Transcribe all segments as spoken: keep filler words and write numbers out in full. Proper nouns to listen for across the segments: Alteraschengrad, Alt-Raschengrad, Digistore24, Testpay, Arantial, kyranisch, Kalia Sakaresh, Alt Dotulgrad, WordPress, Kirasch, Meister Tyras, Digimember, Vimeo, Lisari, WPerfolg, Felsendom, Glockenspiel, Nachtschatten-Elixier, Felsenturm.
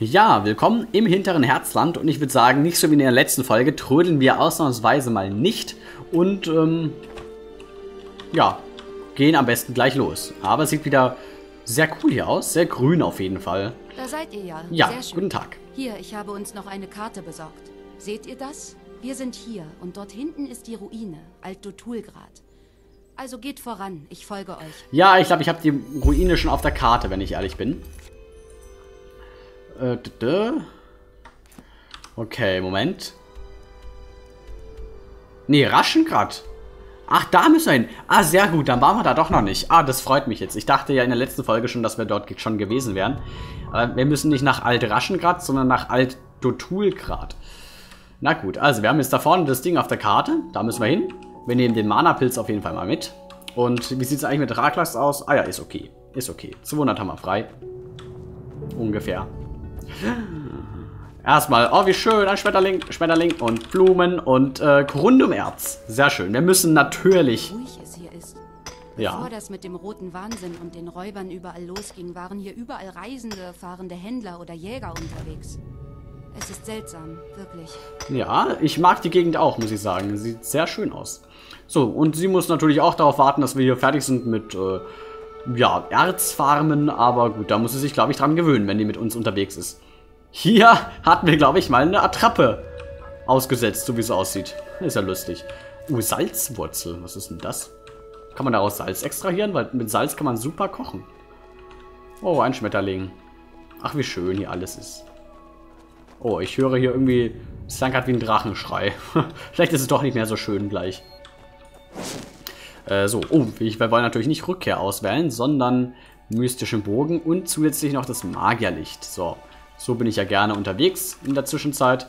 Ja, willkommen im hinteren Herzland und ich würde sagen, nicht so wie in der letzten Folge, trödeln wir ausnahmsweise mal nicht und ähm, ja, gehen am besten gleich los. Aber es sieht wieder sehr cool hier aus, sehr grün auf jeden Fall. Da seid ihr ja. Ja, sehr schön. Guten Tag. Hier, ich habe uns noch eine Karte besorgt. Seht ihr das? Wir sind hier und dort hinten ist die Ruine, Alt Dotulgrad. Also geht voran, ich folge euch. Ja, ich glaube, ich habe die Ruine schon auf der Karte, wenn ich ehrlich bin. Okay, Moment. Nee, Raschengrad. Ach, da müssen wir hin. Ah, sehr gut, dann waren wir da doch noch nicht. Ah, das freut mich jetzt. Ich dachte ja in der letzten Folge schon, dass wir dort schon gewesen wären. Aber wir müssen nicht nach Alt-Raschengrad, sondern nach Alt-Dotulgrad. Na gut, also wir haben jetzt da vorne das Ding auf der Karte. Da müssen wir hin. Wir nehmen den Mana-Pilz auf jeden Fall mal mit. Und wie sieht es eigentlich mit Raklast aus? Ah ja, ist okay. Ist okay. zweihundert haben wir frei. Ungefähr. Erstmal, oh wie schön, ein Schmetterling, Schmetterling und Blumen und äh, Grundumerz. Sehr schön, wir müssen natürlich... Ruhig es hier ist. Ja. Bevor das mit dem roten Wahnsinn und den Räubern überall losging, waren hier überall Reisende, fahrende Händler oder Jäger unterwegs. Es ist seltsam, wirklich. Ja, ich mag die Gegend auch, muss ich sagen. Sieht sehr schön aus. So, und sie muss natürlich auch darauf warten, dass wir hier fertig sind mit... Äh, ja, Erzfarmen, aber gut, da muss sie sich, glaube ich, dran gewöhnen, wenn die mit uns unterwegs ist. Hier hatten wir, glaube ich, mal eine Attrappe ausgesetzt, so wie es aussieht. Ist ja lustig. Uh, Salzwurzel, was ist denn das? Kann man daraus Salz extrahieren? Weil mit Salz kann man super kochen. Oh, ein Schmetterling. Ach, wie schön hier alles ist. Oh, ich höre hier irgendwie, es klang gerade wie ein Drachenschrei. Vielleicht ist es doch nicht mehr so schön gleich. So, oh, wir wollen natürlich nicht Rückkehr auswählen, sondern mystischen Bogen und zusätzlich noch das Magierlicht. So, so bin ich ja gerne unterwegs in der Zwischenzeit.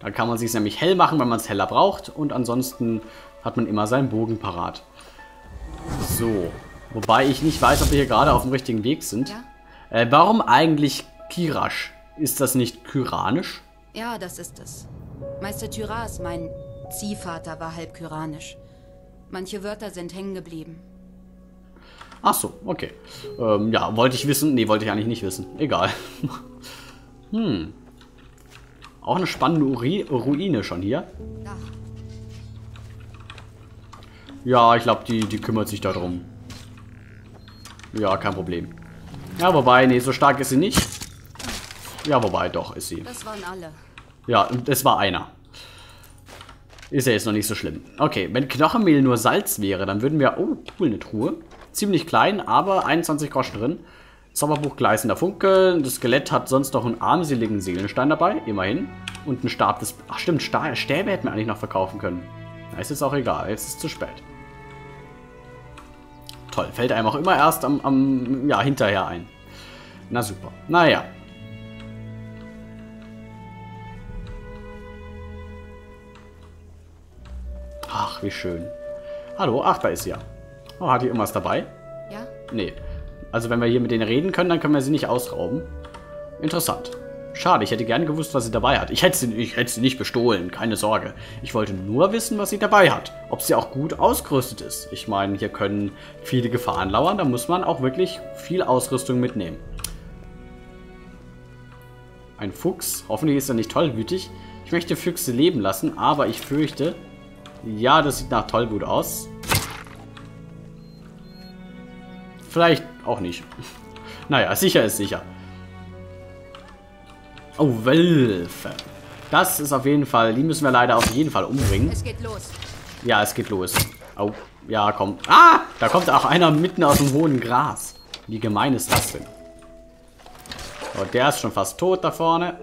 Da kann man es sich nämlich hell machen, wenn man es heller braucht. Und ansonsten hat man immer seinen Bogen parat. So, wobei ich nicht weiß, ob wir hier gerade auf dem richtigen Weg sind. Ja? Äh, warum eigentlich Kirasch? Ist das nicht kyranisch? Ja, das ist es. Meister Tyras, mein Ziehvater, war halb kyranisch. Manche Wörter sind hängen geblieben. Ach so, okay. Ähm, ja, wollte ich wissen. Nee, wollte ich eigentlich nicht wissen. Egal. Hm. Auch eine spannende Uri Ruine schon hier. Ja, ja ich glaube, die, die kümmert sich darum. Ja, kein Problem. Ja, wobei, nee, so stark ist sie nicht. Ja, wobei, doch, ist sie. Das waren alle. Ja, es war einer. Ist ja jetzt noch nicht so schlimm. Okay, wenn Knochenmehl nur Salz wäre, dann würden wir... Oh, cool, eine Truhe. Ziemlich klein, aber einundzwanzig Groschen drin. Zauberbuch gleißender Funke. Das Skelett hat sonst noch einen armseligen Seelenstein dabei, immerhin. Und einen Stab des... Ach stimmt, Sta Stäbe hätten wir eigentlich noch verkaufen können. Na, ist jetzt auch egal, jetzt ist es zu spät. Toll, fällt einem auch immer erst am... am ja, hinterher ein. Na super. Naja. Ach, wie schön. Hallo, ach, da ist sie ja. Oh, hat die irgendwas dabei? Ja? Nee. Also wenn wir hier mit denen reden können, dann können wir sie nicht ausrauben. Interessant. Schade, ich hätte gerne gewusst, was sie dabei hat. Ich hätte sie, ich hätte sie nicht bestohlen, keine Sorge. Ich wollte nur wissen, was sie dabei hat. Ob sie auch gut ausgerüstet ist. Ich meine, hier können viele Gefahren lauern, da muss man auch wirklich viel Ausrüstung mitnehmen. Ein Fuchs. Hoffentlich ist er nicht tollwütig. Ich möchte Füchse leben lassen, aber ich fürchte... Ja, das sieht nach Tollwut aus. Vielleicht auch nicht. Naja, sicher ist sicher. Oh, Wölfe. Das ist auf jeden Fall... Die müssen wir leider auf jeden Fall umbringen. Es geht los. Ja, es geht los. Oh, ja, komm. Ah, da kommt auch einer mitten aus dem hohen Gras. Wie gemein ist das denn? Oh, der ist schon fast tot da vorne.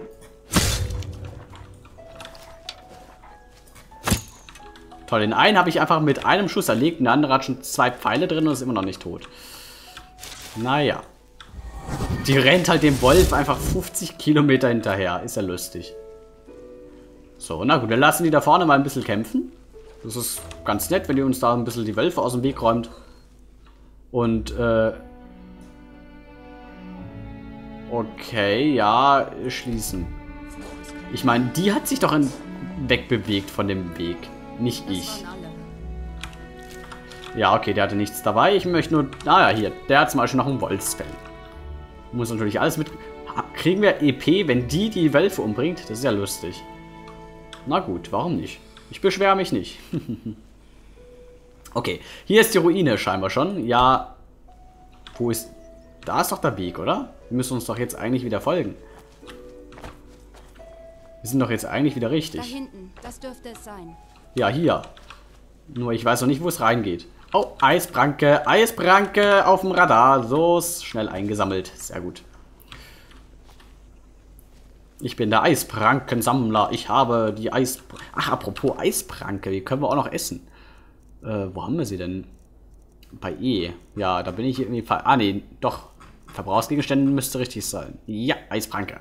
Toll, den einen habe ich einfach mit einem Schuss erlegt und der andere hat schon zwei Pfeile drin und ist immer noch nicht tot. Naja. Die rennt halt dem Wolf einfach fünfzig Kilometer hinterher. Ist ja lustig. So, na gut, dann lassen die da vorne mal ein bisschen kämpfen. Das ist ganz nett, wenn die uns da ein bisschen die Wölfe aus dem Weg räumt. Und, äh... okay, ja, schließen. Ich meine, die hat sich doch wegbewegt von dem Weg. Nicht ich. Ja, okay, der hatte nichts dabei. Ich möchte nur... Ah ja, hier. Der hat zum Beispiel noch ein Wolfsfell. Muss natürlich alles mit... Kriegen wir E P, wenn die die Wölfe umbringt? Das ist ja lustig. Na gut, warum nicht? Ich beschwere mich nicht. Okay, hier ist die Ruine scheinbar schon. Ja, wo ist... Da ist doch der Weg, oder? Wir müssen uns doch jetzt eigentlich wieder folgen. Wir sind doch jetzt eigentlich wieder richtig. Da hinten, das dürfte es sein. Ja, hier. Nur ich weiß noch nicht, wo es reingeht. Oh, Eisbranke, Eisbranke auf dem Radar. So, ist schnell eingesammelt. Sehr gut. Ich bin der Eisbrankensammler. Ich habe die Eisbranke. Ach, apropos Eisbranke. Die können wir auch noch essen. Äh, wo haben wir sie denn? Bei E. Ja, da bin ich irgendwie... Ah, nee, doch. Verbrauchsgegenstände müsste richtig sein. Ja, Eisbranke.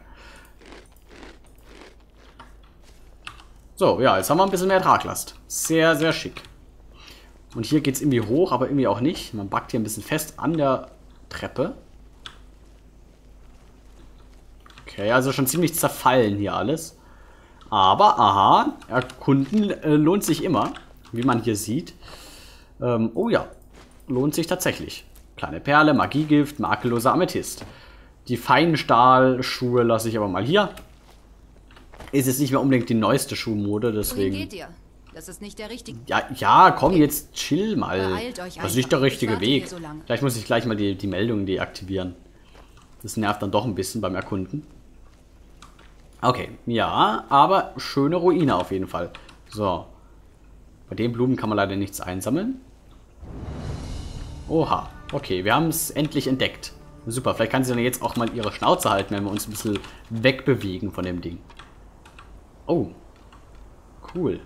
So, ja, jetzt haben wir ein bisschen mehr Traglast. Sehr, sehr schick. Und hier geht es irgendwie hoch, aber irgendwie auch nicht. Man backt hier ein bisschen fest an der Treppe. Okay, also schon ziemlich zerfallen hier alles. Aber, aha, erkunden äh, lohnt sich immer, wie man hier sieht. Ähm, oh ja, lohnt sich tatsächlich. Kleine Perle, Magiegift, makelloser Amethyst. Die Feinstahlschuhe lasse ich aber mal hier. Ist jetzt nicht mehr unbedingt die neueste Schuhmode, deswegen... Wie geht ihr? Das ist nicht der richtige... Ja, ja, komm, jetzt chill mal. Beeilt euch einfach. Das ist nicht der richtige Weg. So vielleicht muss ich gleich mal die, die Meldung deaktivieren. Das nervt dann doch ein bisschen beim Erkunden. Okay, ja, aber schöne Ruine auf jeden Fall. So. Bei den Blumen kann man leider nichts einsammeln. Oha, okay, wir haben es endlich entdeckt. Super, vielleicht kann sie dann jetzt auch mal ihre Schnauze halten, wenn wir uns ein bisschen wegbewegen von dem Ding. Oh, cool.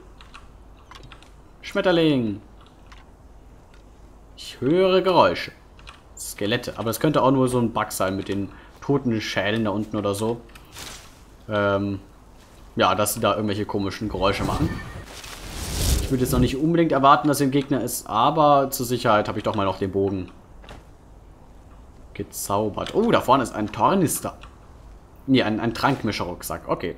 Schmetterling. Ich höre Geräusche. Skelette. Aber es könnte auch nur so ein Bug sein mit den toten Schälen da unten oder so. Ähm, ja, dass sie da irgendwelche komischen Geräusche machen. Ich würde jetzt noch nicht unbedingt erwarten, dass hier ein Gegner ist, aber zur Sicherheit habe ich doch mal noch den Bogen gezaubert. Oh, da vorne ist ein Tornister. Nee, ein, ein Trankmischer-Rucksack. Okay.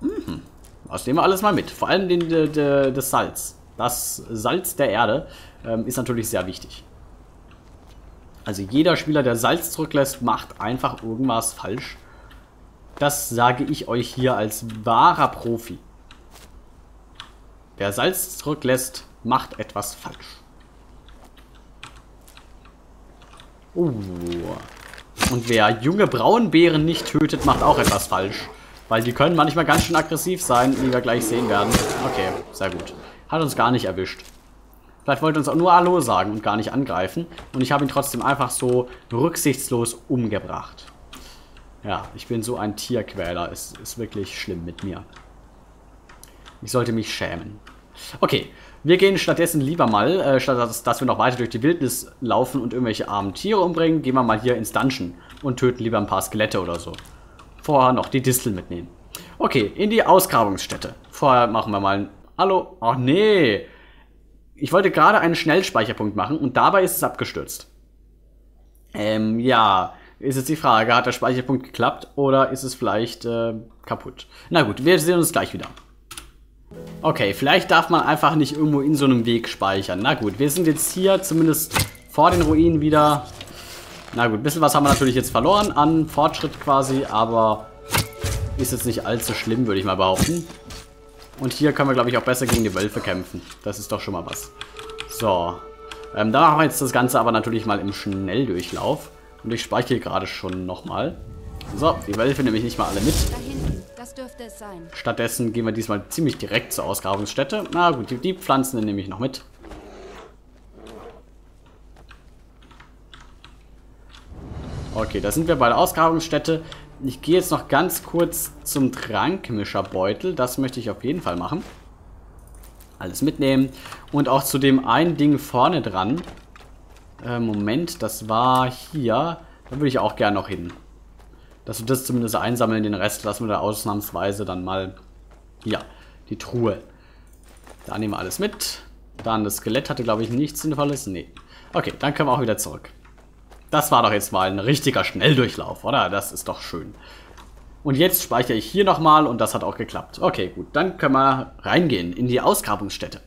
Mhm. Das nehmen wir alles mal mit. Vor allem den, de, de, das Salz. Das Salz der Erde ähm, ist natürlich sehr wichtig. Also jeder Spieler, der Salz zurücklässt, macht einfach irgendwas falsch. Das sage ich euch hier als wahrer Profi. Wer Salz zurücklässt, macht etwas falsch. Oh. Und wer junge Braunbären nicht tötet, macht auch etwas falsch. Weil die können manchmal ganz schön aggressiv sein, wie wir gleich sehen werden. Okay, sehr gut. Hat uns gar nicht erwischt. Vielleicht wollte uns auch nur Hallo sagen und gar nicht angreifen. Und ich habe ihn trotzdem einfach so rücksichtslos umgebracht. Ja, ich bin so ein Tierquäler. Es ist wirklich schlimm mit mir. Ich sollte mich schämen. Okay, wir gehen stattdessen lieber mal, äh, statt dass, dass wir noch weiter durch die Wildnis laufen und irgendwelche armen Tiere umbringen, gehen wir mal hier ins Dungeon und töten lieber ein paar Skelette oder so. Vorher noch die Distel mitnehmen. Okay, in die Ausgrabungsstätte. Vorher machen wir mal ein... Hallo? Ach nee. Ich wollte gerade einen Schnellspeicherpunkt machen und dabei ist es abgestürzt. Ähm, ja. Ist jetzt die Frage, hat der Speicherpunkt geklappt oder ist es vielleicht äh, kaputt? Na gut, wir sehen uns gleich wieder. Okay, vielleicht darf man einfach nicht irgendwo in so einem Weg speichern. Na gut, wir sind jetzt hier zumindest vor den Ruinen wieder... Na gut, ein bisschen was haben wir natürlich jetzt verloren an Fortschritt quasi, aber ist jetzt nicht allzu schlimm, würde ich mal behaupten. Und hier können wir, glaube ich, auch besser gegen die Wölfe kämpfen. Das ist doch schon mal was. So, ähm, da machen wir jetzt das Ganze aber natürlich mal im Schnelldurchlauf. Und ich speichere gerade schon nochmal. So, die Wölfe nehme ich nicht mal alle mit. Da hinten, das dürfte es sein. Stattdessen gehen wir diesmal ziemlich direkt zur Ausgrabungsstätte. Na gut, die, die Pflanzen nehme ich noch mit. Okay, da sind wir bei der Ausgrabungsstätte. Ich gehe jetzt noch ganz kurz zum Trankmischerbeutel. Das möchte ich auf jeden Fall machen. Alles mitnehmen. Und auch zu dem einen Ding vorne dran. Äh, Moment, das war hier. Da würde ich auch gerne noch hin. Dass wir das zumindest einsammeln. Den Rest lassen wir da ausnahmsweise dann mal... Ja, die Truhe. Da nehmen wir alles mit. Dann das Skelett hatte, glaube ich, nichts Sinnvolles. Nee. Okay, dann können wir auch wieder zurück. Das war doch jetzt mal ein richtiger Schnelldurchlauf, oder? Das ist doch schön. Und jetzt speichere ich hier nochmal und das hat auch geklappt. Okay, gut, dann können wir reingehen in die Ausgrabungsstätte.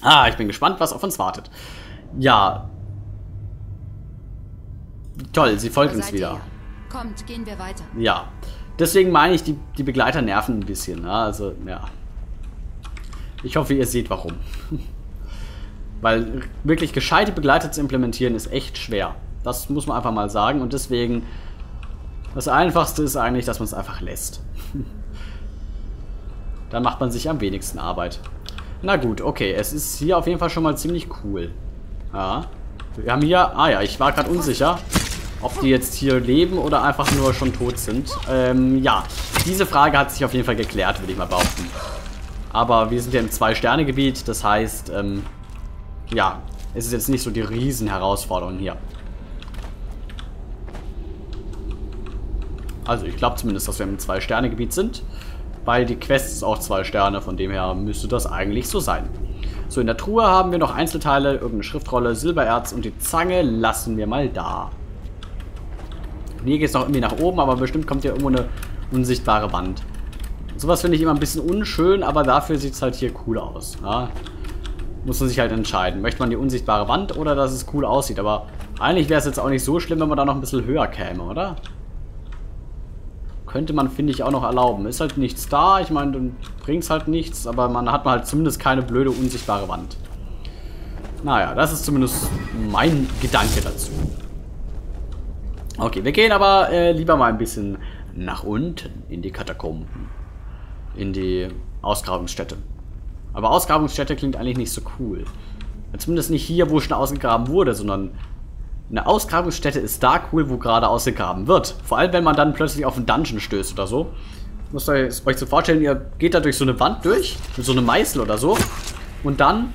Ah, ich bin gespannt, was auf uns wartet. Ja. Toll, sie folgt uns wieder. Kommt, gehen wir weiter. Ja, deswegen meine ich, die, die Begleiter nerven ein bisschen. Ne? Also, ja. Ich hoffe, ihr seht, warum. Weil wirklich gescheite Begleiter zu implementieren, ist echt schwer. Das muss man einfach mal sagen. Und deswegen, das Einfachste ist eigentlich, dass man es einfach lässt. Dann macht man sich am wenigsten Arbeit. Na gut, okay. Es ist hier auf jeden Fall schon mal ziemlich cool. Ja. Wir haben hier... Ah ja, ich war gerade unsicher, ob die jetzt hier leben oder einfach nur schon tot sind. Ähm, ja. Diese Frage hat sich auf jeden Fall geklärt, würde ich mal behaupten. Aber wir sind ja im Zwei-Sterne-Gebiet. Das heißt, ähm... ja, es ist jetzt nicht so die Riesenherausforderung hier. Also ich glaube zumindest, dass wir im Zwei-Sterne-Gebiet sind. Weil die Quest ist auch zwei Sterne, von dem her müsste das eigentlich so sein. So, in der Truhe haben wir noch Einzelteile, irgendeine Schriftrolle, Silbererz und die Zange lassen wir mal da. Und hier geht es noch irgendwie nach oben, aber bestimmt kommt hier irgendwo eine unsichtbare Wand. Sowas finde ich immer ein bisschen unschön, aber dafür sieht es halt hier cool aus. Ja? Muss man sich halt entscheiden. Möchte man die unsichtbare Wand oder dass es cool aussieht? Aber eigentlich wäre es jetzt auch nicht so schlimm, wenn man da noch ein bisschen höher käme, oder? Könnte man, finde ich, auch noch erlauben. Ist halt nichts da. Ich meine, dann bringt's halt nichts. Aber man hat halt zumindest keine blöde, unsichtbare Wand. Naja, das ist zumindest mein Gedanke dazu. Okay, wir gehen aber äh, lieber mal ein bisschen nach unten. In die Katakomben. In die Ausgrabungsstätte. Aber Ausgrabungsstätte klingt eigentlich nicht so cool. Zumindest nicht hier, wo schon ausgegraben wurde, sondern eine Ausgrabungsstätte ist da cool, wo gerade ausgegraben wird. Vor allem, wenn man dann plötzlich auf einen Dungeon stößt oder so. Müsst ihr euch so vorstellen, ihr geht da durch so eine Wand durch, mit so einem Meißel oder so. Und dann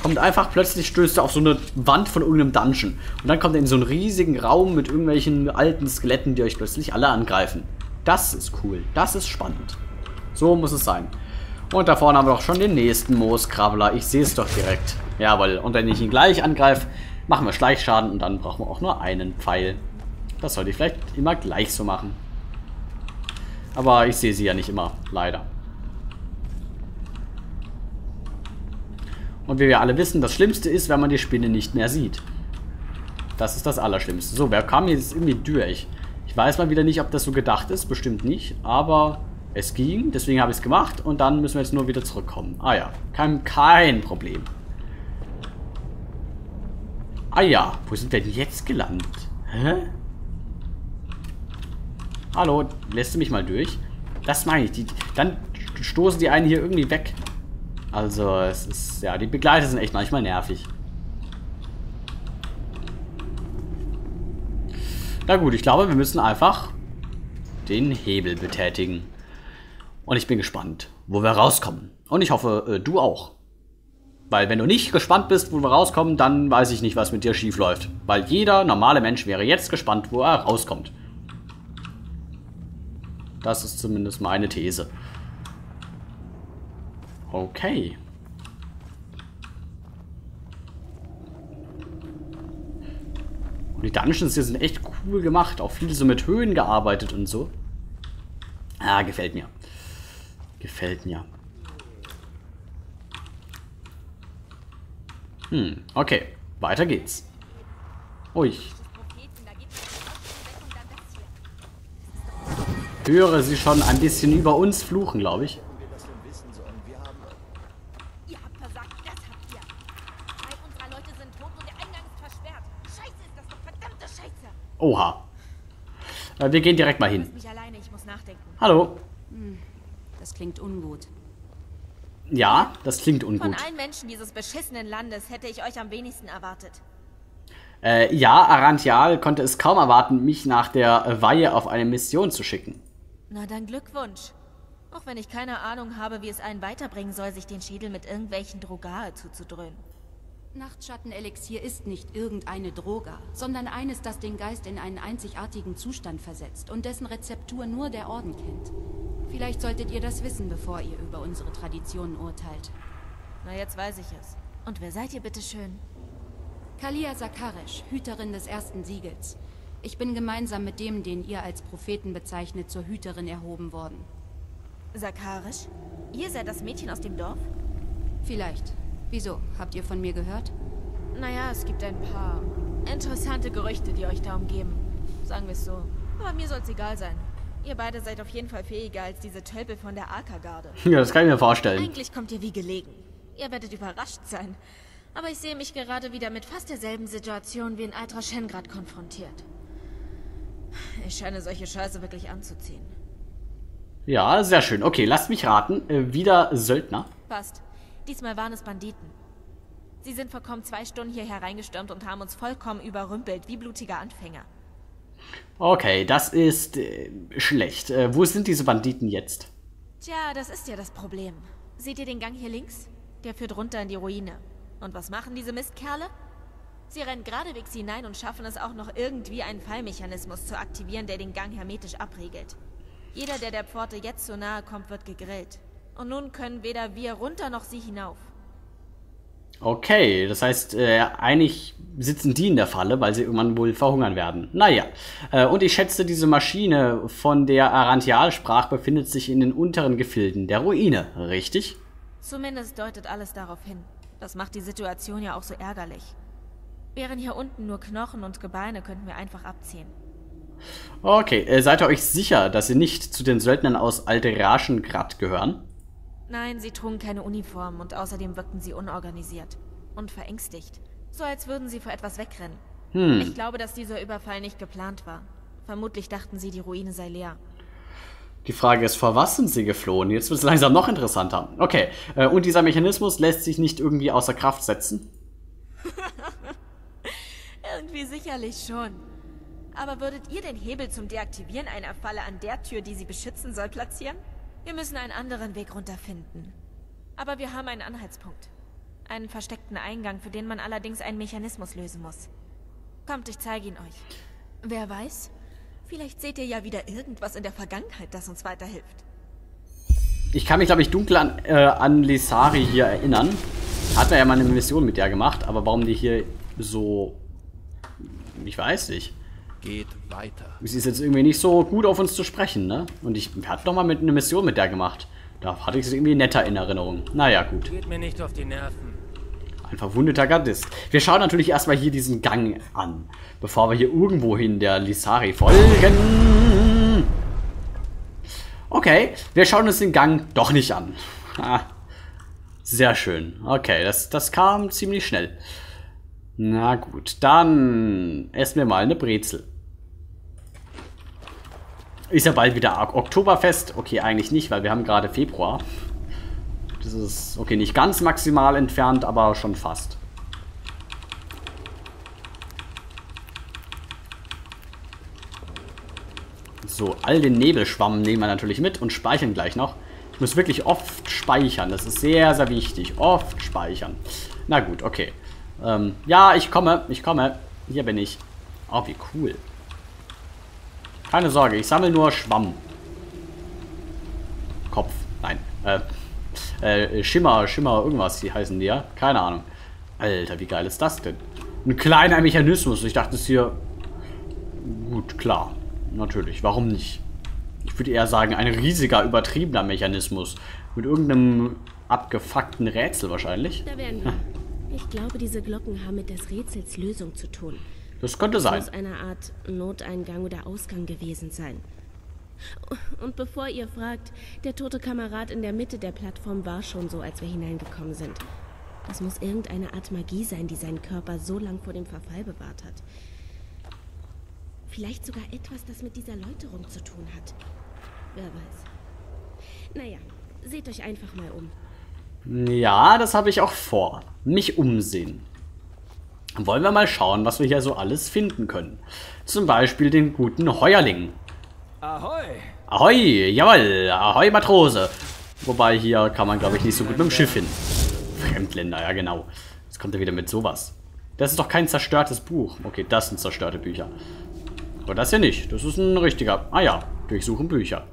kommt einfach plötzlich, stößt ihr auf so eine Wand von irgendeinem Dungeon. Und dann kommt ihr in so einen riesigen Raum mit irgendwelchen alten Skeletten, die euch plötzlich alle angreifen. Das ist cool. Das ist spannend. So muss es sein. Und da vorne haben wir doch schon den nächsten Mooskrabbler. Ich sehe es doch direkt. Jawohl. Und wenn ich ihn gleich angreife, machen wir Schleichschaden und dann brauchen wir auch nur einen Pfeil. Das sollte ich vielleicht immer gleich so machen. Aber ich sehe sie ja nicht immer. Leider. Und wie wir alle wissen, das Schlimmste ist, wenn man die Spinne nicht mehr sieht. Das ist das Allerschlimmste. So, wer kam jetzt irgendwie durch? Ich weiß mal wieder nicht, ob das so gedacht ist. Bestimmt nicht. Aber... es ging, deswegen habe ich es gemacht und dann müssen wir jetzt nur wieder zurückkommen. Ah ja, kein, kein Problem. Ah ja, wo sind wir denn jetzt gelandet? Hä? Hallo, lässt du mich mal durch? Das meine ich, die, dann stoßen die einen hier irgendwie weg. Also, es ist, ja, die Begleiter sind echt manchmal nervig. Na gut, ich glaube, wir müssen einfach den Hebel betätigen. Und ich bin gespannt, wo wir rauskommen. Und ich hoffe, äh, du auch. Weil wenn du nicht gespannt bist, wo wir rauskommen, dann weiß ich nicht, was mit dir schief läuft. Weil jeder normale Mensch wäre jetzt gespannt, wo er rauskommt. Das ist zumindest meine These. Okay. Und die Dungeons hier sind echt cool gemacht. Auch viel so mit Höhen gearbeitet und so. Ah, gefällt mir. Gefällt mir. Hm, okay. Weiter geht's. Ui. Höre sie schon ein bisschen über uns fluchen, glaube ich. Oha. Wir gehen direkt mal hin. Hallo. Das klingt ungut. Ja, das klingt ungut. Von allen Menschen dieses beschissenen Landes hätte ich euch am wenigsten erwartet. Äh, ja, Arantial konnte es kaum erwarten, mich nach der Weihe auf eine Mission zu schicken. Na dann Glückwunsch. Auch wenn ich keine Ahnung habe, wie es einen weiterbringen soll, sich den Schädel mit irgendwelchen Drogae zuzudröhnen. Nachtschatten-Elixier ist nicht irgendeine Droga, sondern eines, das den Geist in einen einzigartigen Zustand versetzt und dessen Rezeptur nur der Orden kennt. Vielleicht solltet ihr das wissen, bevor ihr über unsere Traditionen urteilt. Na, jetzt weiß ich es. Und wer seid ihr bitte schön? Kalia Sakaresh, Hüterin des ersten Siegels. Ich bin gemeinsam mit dem, den ihr als Propheten bezeichnet, zur Hüterin erhoben worden. Sakaresh? Ihr seid das Mädchen aus dem Dorf? Vielleicht. Wieso? Habt ihr von mir gehört? Naja, es gibt ein paar interessante Gerüchte, die euch da umgeben. Sagen wir es so. Aber mir soll's egal sein. Ihr beide seid auf jeden Fall fähiger als diese Tölpel von der Arka-Garde. Ja, das kann ich mir vorstellen. Eigentlich kommt ihr wie gelegen. Ihr werdet überrascht sein. Aber ich sehe mich gerade wieder mit fast derselben Situation wie in Alt-Raschengrad konfrontiert. Ich scheine solche Scheiße wirklich anzuziehen. Ja, sehr schön. Okay, lasst mich raten. Äh, wieder Söldner. Passt. Diesmal waren es Banditen. Sie sind vor kaum zwei Stunden hier hereingestürmt und haben uns vollkommen überrümpelt, wie blutiger Anfänger. Okay, das ist äh, schlecht. Äh, wo sind diese Banditen jetzt? Tja, das ist ja das Problem. Seht ihr den Gang hier links? Der führt runter in die Ruine. Und was machen diese Mistkerle? Sie rennen geradewegs hinein und schaffen es auch noch irgendwie, einen Fallmechanismus zu aktivieren, der den Gang hermetisch abriegelt. Jeder, der der Pforte jetzt so nahe kommt, wird gegrillt. Und nun können weder wir runter noch sie hinauf. Okay, das heißt, äh, eigentlich sitzen die in der Falle, weil sie irgendwann wohl verhungern werden. Naja, äh, und ich schätze, diese Maschine, von der Arantial sprach, befindet sich in den unteren Gefilden der Ruine, richtig? Zumindest deutet alles darauf hin. Das macht die Situation ja auch so ärgerlich. Wären hier unten nur Knochen und Gebeine, könnten wir einfach abziehen. Okay, äh, seid ihr euch sicher, dass sie nicht zu den Söldnern aus Alteraschengrad gehören? Nein, sie trugen keine Uniform und außerdem wirkten sie unorganisiert und verängstigt. So als würden sie vor etwas wegrennen. Hm. Ich glaube, dass dieser Überfall nicht geplant war. Vermutlich dachten sie, die Ruine sei leer. Die Frage ist, vor was sind sie geflohen? Jetzt wird es langsam noch interessanter. Okay, äh, und dieser Mechanismus lässt sich nicht irgendwie außer Kraft setzen? Irgendwie sicherlich schon. Aber würdet ihr den Hebel zum Deaktivieren einer Falle an der Tür, die sie beschützen soll, platzieren? Wir müssen einen anderen Weg runterfinden. Aber wir haben einen Anhaltspunkt. Einen versteckten Eingang, für den man allerdings einen Mechanismus lösen muss. Kommt, ich zeige ihn euch. Wer weiß? Vielleicht seht ihr ja wieder irgendwas in der Vergangenheit, das uns weiterhilft. Ich kann mich, glaube ich, dunkel an, äh, an Lisari hier erinnern. Hat er ja mal eine Mission mit der gemacht, aber warum die hier so... Ich weiß nicht. Geht weiter. Sie ist jetzt irgendwie nicht so gut auf uns zu sprechen, ne? Und ich hatte doch mal mit einer Mission mit der gemacht. Da hatte ich es irgendwie netter in Erinnerung. Naja, gut. Geht mir nicht auf die Nerven. Ein verwundeter Gardist. Wir schauen natürlich erstmal hier diesen Gang an, bevor wir hier irgendwohin der Lisari folgen. Okay, wir schauen uns den Gang doch nicht an. Sehr schön. Okay, das, das kam ziemlich schnell. Na gut, dann essen wir mal eine Brezel. Ist ja bald wieder Oktoberfest. Okay, eigentlich nicht, weil wir haben gerade Februar. Das ist, okay, nicht ganz maximal entfernt, aber schon fast. So, all den Nebelschwamm nehmen wir natürlich mit und speichern gleich noch. Ich muss wirklich oft speichern. Das ist sehr, sehr wichtig. Oft speichern. Na gut, okay. Ähm, ja, ich komme, ich komme. Hier bin ich. Oh, wie cool. Keine Sorge, ich sammle nur Schwamm. Kopf, nein. Äh, äh, Schimmer, Schimmer, irgendwas, die heißen die ja. Keine Ahnung. Alter, wie geil ist das denn? Ein kleiner Mechanismus. Ich dachte, es hier... Gut, klar. Natürlich, warum nicht? Ich würde eher sagen, ein riesiger, übertriebener Mechanismus. Mit irgendeinem abgefuckten Rätsel wahrscheinlich. Da werden wir. Ich glaube, diese Glocken haben mit des Rätsels Lösung zu tun. Das könnte sein. Das muss eine Art Noteingang oder Ausgang gewesen sein. Und bevor ihr fragt, der tote Kamerad in der Mitte der Plattform war schon so, als wir hineingekommen sind. Das muss irgendeine Art Magie sein, die seinen Körper so lang vor dem Verfall bewahrt hat. Vielleicht sogar etwas, das mit dieser Läuterung zu tun hat. Wer weiß. Naja, seht euch einfach mal um. Ja, das habe ich auch vor. Mich umsehen. Wollen wir mal schauen, was wir hier so alles finden können. Zum Beispiel den guten Heuerling. Ahoi! Ahoi, jawohl! Ahoi, Matrose! Wobei, hier kann man, glaube ich, nicht so gut mit dem Schiff hin. Fremdländer, ja genau. Jetzt kommt er wieder mit sowas. Das ist doch kein zerstörtes Buch. Okay, das sind zerstörte Bücher. Aber das hier nicht. Das ist ein richtiger... Ah ja, durchsuchen Bücher.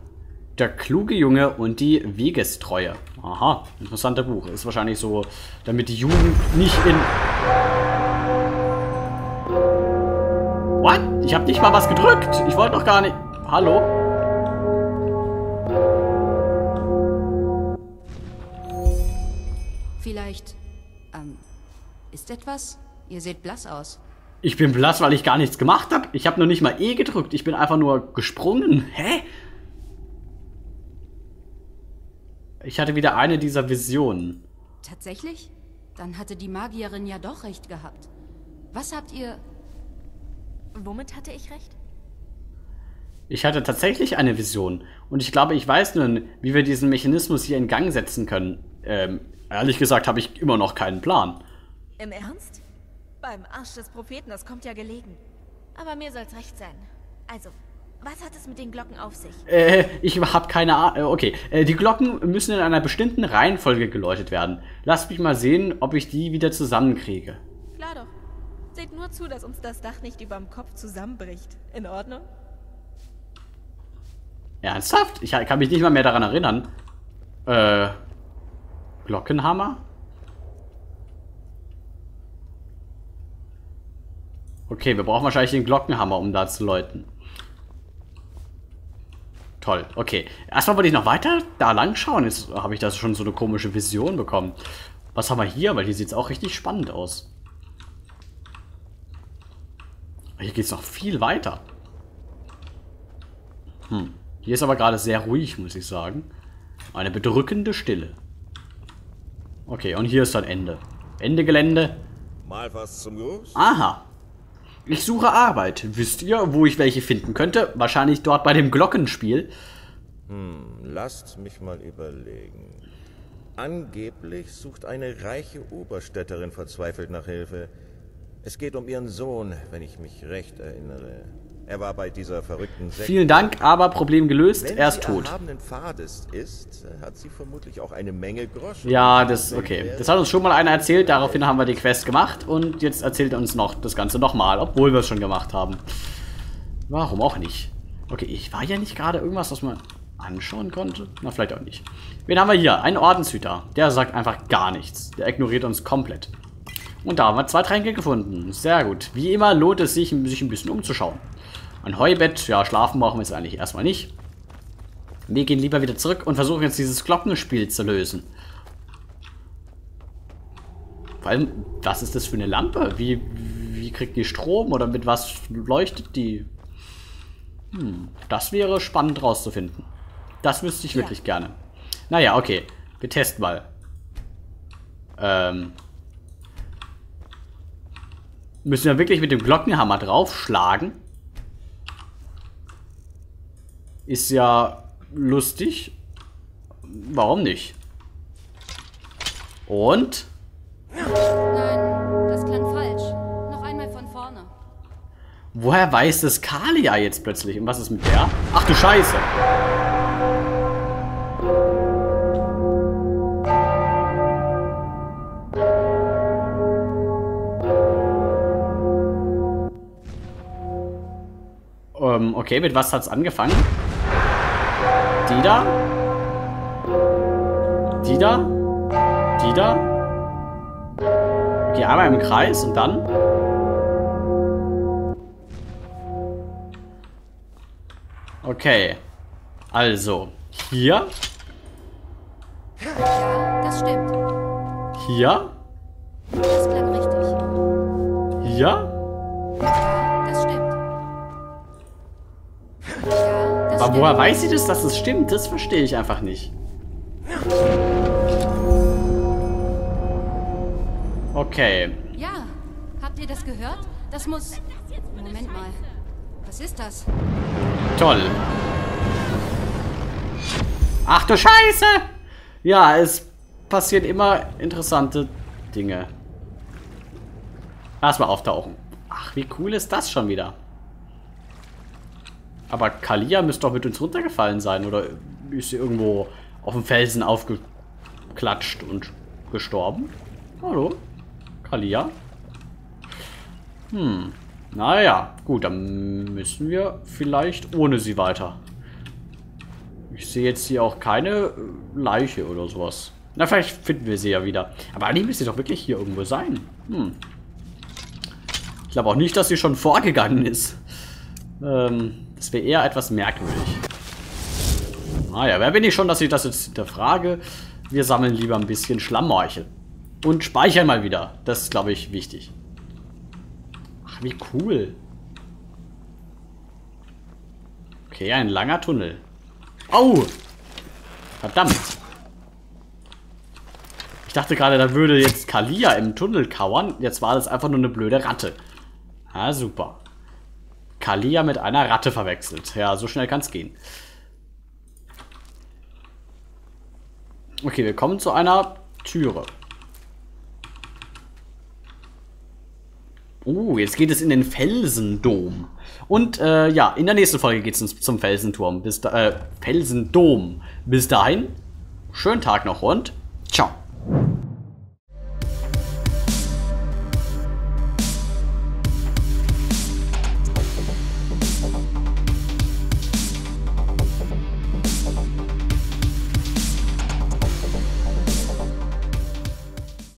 Der kluge Junge und die Wegestreue. Aha, interessanter Buch. Ist wahrscheinlich so, damit die Jugend nicht in... What? Ich hab nicht mal was gedrückt. Ich wollte doch gar nicht... Hallo? Vielleicht... Ähm, ist etwas? Ihr seht blass aus. Ich bin blass, weil ich gar nichts gemacht habe. Ich habe noch nicht mal E gedrückt. Ich bin einfach nur gesprungen. Hä? Ich hatte wieder eine dieser Visionen. Tatsächlich? Dann hatte die Magierin ja doch recht gehabt. Was habt ihr... Womit hatte ich recht? Ich hatte tatsächlich eine Vision. Und ich glaube, ich weiß nun, wie wir diesen Mechanismus hier in Gang setzen können. Ähm, ehrlich gesagt habe ich immer noch keinen Plan. Im Ernst? Beim Arsch des Propheten, das kommt ja gelegen. Aber mir soll's recht sein. Also, was hat es mit den Glocken auf sich? Äh, ich hab keine Ahnung. Okay, äh, die Glocken müssen in einer bestimmten Reihenfolge geläutet werden. Lasst mich mal sehen, ob ich die wieder zusammenkriege. Klar doch. Seht nur zu, dass uns das Dach nicht überm Kopf zusammenbricht. In Ordnung? Ernsthaft? Ich kann mich nicht mal mehr daran erinnern. Äh, Glockenhammer? Okay, wir brauchen wahrscheinlich den Glockenhammer, um da zu läuten. Toll, okay. Erstmal wollte ich noch weiter da lang schauen. Jetzt habe ich da schon so eine komische Vision bekommen. Was haben wir hier? Weil hier sieht es auch richtig spannend aus. Hier geht es noch viel weiter. Hm. Hier ist aber gerade sehr ruhig, muss ich sagen. Eine bedrückende Stille. Okay, und hier ist dann Ende. Ende Gelände. Mal was zum Gruß. Aha. Ich suche Arbeit. Wisst ihr, wo ich welche finden könnte? Wahrscheinlich dort bei dem Glockenspiel. Hm, lasst mich mal überlegen. Angeblich sucht eine reiche Oberstädterin verzweifelt nach Hilfe. Es geht um ihren Sohn, wenn ich mich recht erinnere. Er war bei dieser verrückten Sekte. Vielen Dank, aber Problem gelöst, er ist tot. Wenn sie erhabenen Pfades ist, hat sie vermutlich auch eine Menge Groschen. Ja, das okay. Das hat uns schon mal einer erzählt, daraufhin haben wir die Quest gemacht und jetzt erzählt er uns noch das Ganze nochmal, obwohl wir es schon gemacht haben. Warum auch nicht? Okay, ich war ja nicht gerade irgendwas, was man anschauen konnte. Na, vielleicht auch nicht. Wen haben wir hier? Ein Ordenshüter. Der sagt einfach gar nichts. Der ignoriert uns komplett. Und da haben wir zwei Tränke gefunden. Sehr gut. Wie immer lohnt es sich, sich ein bisschen umzuschauen. Ein Heubett. Ja, schlafen brauchen wir jetzt eigentlich erstmal nicht. Wir gehen lieber wieder zurück und versuchen jetzt dieses Glockenspiel zu lösen. Vor allem, was ist das für eine Lampe? Wie, wie kriegt die Strom oder mit was leuchtet die? Hm, das wäre spannend rauszufinden. Das wüsste ich ja wirklich gerne. Naja, okay. Wir testen mal. Ähm... Müssen wir wirklich mit dem Glockenhammer draufschlagen? Ist ja lustig. Warum nicht? Und? Nein, das klang falsch. Noch einmal von vorne. Woher weiß das Kalia jetzt plötzlich? Und was ist mit der? Ach du Scheiße! Okay, mit was hat's angefangen? Die da? Die da? Die da? Okay, einmal im Kreis und dann? Okay. Also, hier. Ja, das stimmt. Hier. Das klang richtig. Hier. Aber woher weiß sie das, dass es stimmt? Das verstehe ich einfach nicht. Okay. Ja, habt ihr das gehört? Das muss... Moment mal. Was ist das? Toll. Ach du Scheiße! Ja, es passieren immer interessante Dinge. Erstmal auftauchen. Ach, wie cool ist das schon wieder? Aber Kalia müsste doch mit uns runtergefallen sein, oder ist sie irgendwo auf dem Felsen aufgeklatscht und gestorben? Hallo? Kalia? Hm. Naja, gut, dann müssen wir vielleicht ohne sie weiter. Ich sehe jetzt hier auch keine Leiche oder sowas. Na, vielleicht finden wir sie ja wieder. Aber eigentlich müsste sie doch wirklich hier irgendwo sein. Hm. Ich glaube auch nicht, dass sie schon vorgegangen ist. Ähm... Das wäre eher etwas merkwürdig. Naja, wer bin ich schon, dass ich das jetzt hinterfrage? Wir sammeln lieber ein bisschen Schlammmorchel. Und speichern mal wieder. Das ist, glaube ich, wichtig. Ach, wie cool. Okay, ein langer Tunnel. Au! Verdammt. Ich dachte gerade, da würde jetzt Kalia im Tunnel kauern. Jetzt war das einfach nur eine blöde Ratte. Ah, super. Kalia mit einer Ratte verwechselt. Ja, so schnell kann es gehen. Okay, wir kommen zu einer Türe. Uh, jetzt geht es in den Felsendom. Und äh, ja, in der nächsten Folge geht es uns zum Felsenturm. Bis da, äh, Felsendom. Bis dahin, schönen Tag noch und ciao.